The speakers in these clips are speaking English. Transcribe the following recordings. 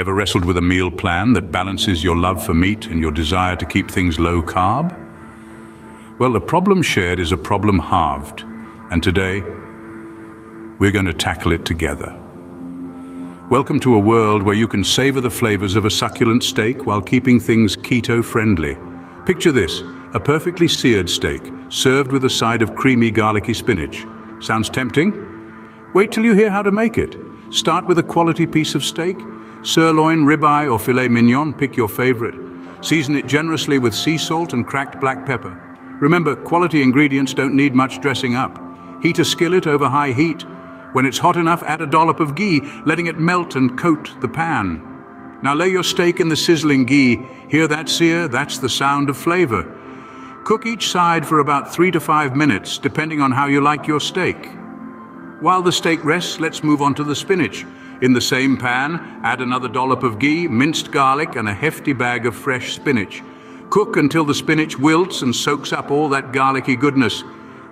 Ever wrestled with a meal plan that balances your love for meat and your desire to keep things low carb? Well, a problem shared is a problem halved, and today we're going to tackle it together. Welcome to a world where you can savor the flavors of a succulent steak while keeping things keto-friendly. Picture this, a perfectly seared steak served with a side of creamy garlicky spinach. Sounds tempting? Wait till you hear how to make it. Start with a quality piece of steak. Sirloin, ribeye or filet mignon, pick your favorite. Season it generously with sea salt and cracked black pepper. Remember, quality ingredients don't need much dressing up. Heat a skillet over high heat. When it's hot enough, add a dollop of ghee, letting it melt and coat the pan. Now lay your steak in the sizzling ghee. Hear that sear? That's the sound of flavor. Cook each side for about 3 to 5 minutes, depending on how you like your steak. While the steak rests, let's move on to the spinach. In the same pan, add another dollop of ghee, minced garlic, and a hefty bag of fresh spinach. Cook until the spinach wilts and soaks up all that garlicky goodness.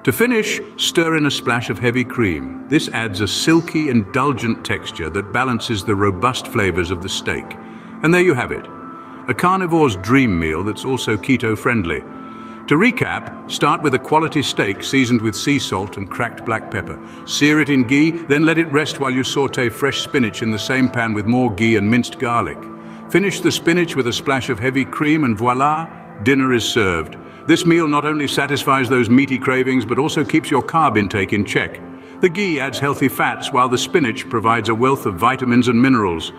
To finish, stir in a splash of heavy cream. This adds a silky, indulgent texture that balances the robust flavors of the steak. And there you have it, a carnivore's dream meal that's also keto-friendly. To recap, start with a quality steak seasoned with sea salt and cracked black pepper. Sear it in ghee, then let it rest while you sauté fresh spinach in the same pan with more ghee and minced garlic. Finish the spinach with a splash of heavy cream and voila, dinner is served. This meal not only satisfies those meaty cravings but also keeps your carb intake in check. The ghee adds healthy fats while the spinach provides a wealth of vitamins and minerals.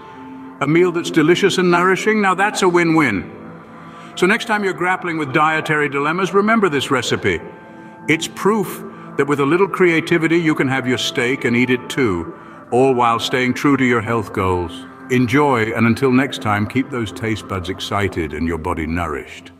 A meal that's delicious and nourishing? Now that's a win-win. So next time you're grappling with dietary dilemmas, remember this recipe. It's proof that with a little creativity, you can have your steak and eat it too, all while staying true to your health goals. Enjoy, and until next time, keep those taste buds excited and your body nourished.